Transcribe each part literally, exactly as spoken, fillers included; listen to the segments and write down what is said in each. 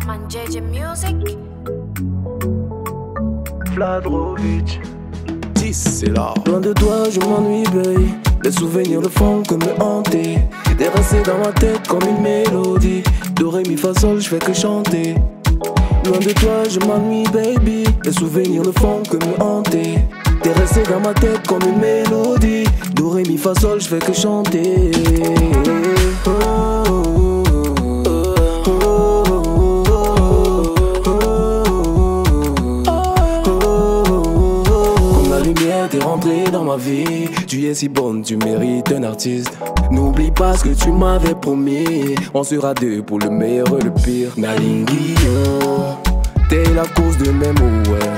Arman J J Music Vladrovic dix c'est là. Loin de toi je m'ennuie boy. Les souvenirs le font que me hanter. T'es resté dans ma tête comme une mélodie. Do ré mi fa sol je fais que chanter. Loin de toi je m'ennuie baby. Les souvenirs le font que me hanter. T'es resté dans ma tête comme une mélodie. Do ré mi fa sol je fais que chanter. Oh. T'es rentrée dans ma vie, tu es si bonne, tu mérites un artiste. N'oublie pas ce que tu m'avais promis. On sera deux pour le meilleur et le pire. Nalingi, t'es la cause de mes mots, ouais.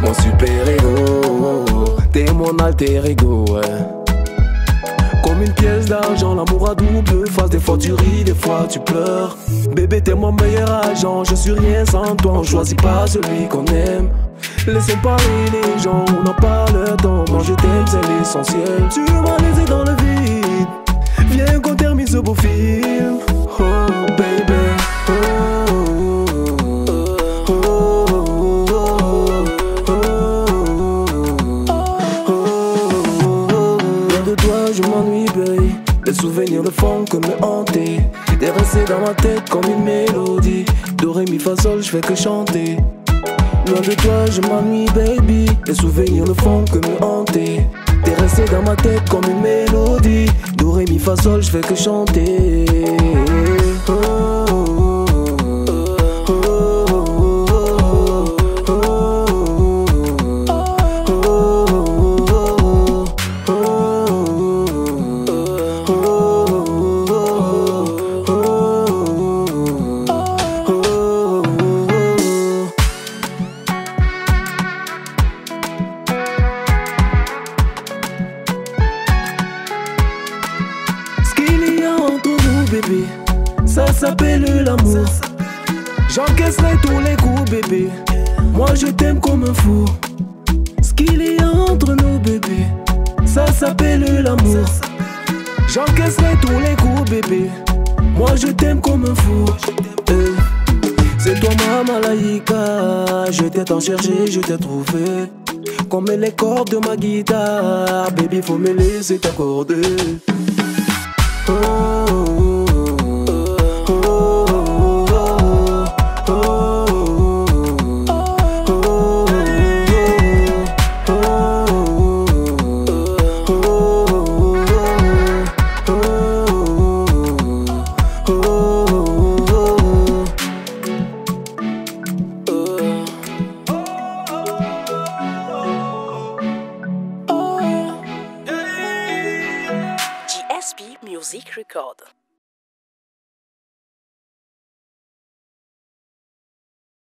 Mon super héros, t'es mon alter ego, ouais. Comme une pièce d'argent, l'amour à double face. Des fois tu ris, des fois tu pleures. Bébé t'es mon meilleur agent, je suis rien sans toi. On choisit pas celui qu'on aime. Laissez parler les gens, on n'a pas le temps. Quand je t'aime, c'est l'essentiel. Tu m'as laissé dans le vide. Viens qu'on termine ce beau film. Oh baby, oh oh oh oh. Loin de toi, je m'ennuie, baby. Les souvenirs le font que me hanter. T'es resté dans ma tête comme une mélodie. Do ré mi fa sol, je fais que chanter. Loin de toi, je m'ennuie, baby. Les souvenirs ne font que me hanter. T'es resté dans ma tête comme une mélodie. Do ré mi fa sol, je fais que chanter. Oh oh oh oh oh oh oh oh oh. Bébé, ça s'appelle l'amour. J'encaisserai tous les coups, bébé. Moi je t'aime comme un fou. Ce qu'il y a entre nous, bébé, ça s'appelle l'amour. J'encaisserai tous les coups, bébé. Moi je t'aime comme un fou. euh, C'est toi ma malaïka. Je t'ai tant cherché, je t'ai trouvé. Comme les cordes de ma guitare, baby, faut me laisser t'accorder. Oh Zeke Record.